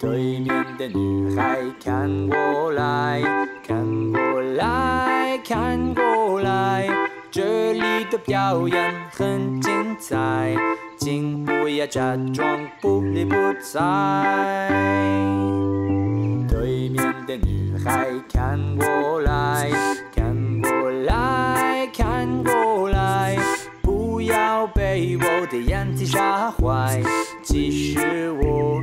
对面的女孩看过来，看过来，看过来，这里的表演很精彩，请不要假装不理不睬。对面的女孩看过来，看过来，看过来，不要被我的眼睛吓坏，其实我。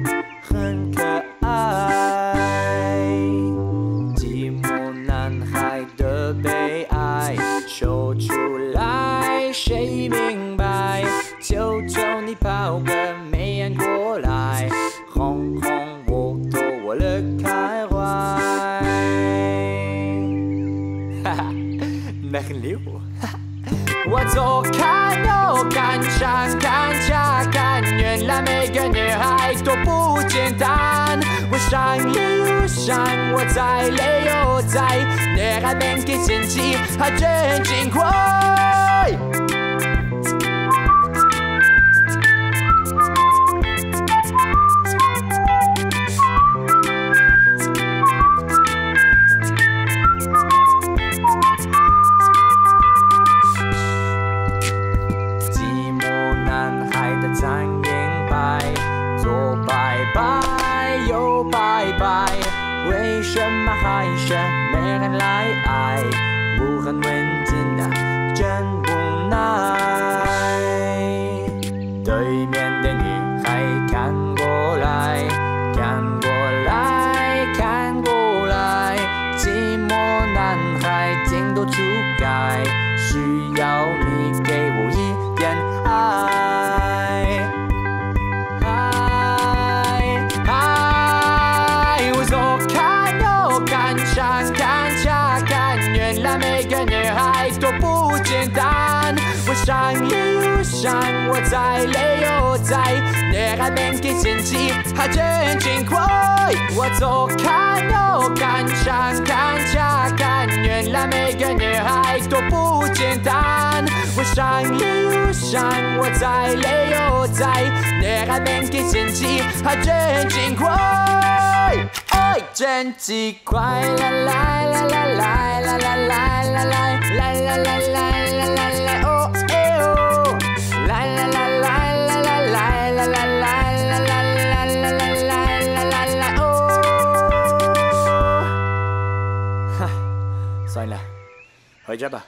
很可爱，寂寞男孩的悲哀，说出来谁明白？求求你抛个媚眼过来，哄哄我，逗我乐开怀。哈哈，那很溜。哈哈，我左看右看，上看下看，原来每个女孩都不。 简单，我上又上，我再累又再，女孩们给神奇，还真勤快。 为什么还是没人来爱？武汉文静啊，真无奈。对面的女孩看过来，看过来，看过来，寂寞男孩情窦初开，需要你给我一点爱。 上又上，我再累又再，女孩们给神奇，还真勤快。我左看右看，上看下看，原来每个女孩都不简单。我上又上，我再累又再，女孩们给神奇，还真勤快。哎，真奇怪，啦啦啦啦啦啦啦啦啦啦啦啦啦啦啦哦。 算了，回家吧。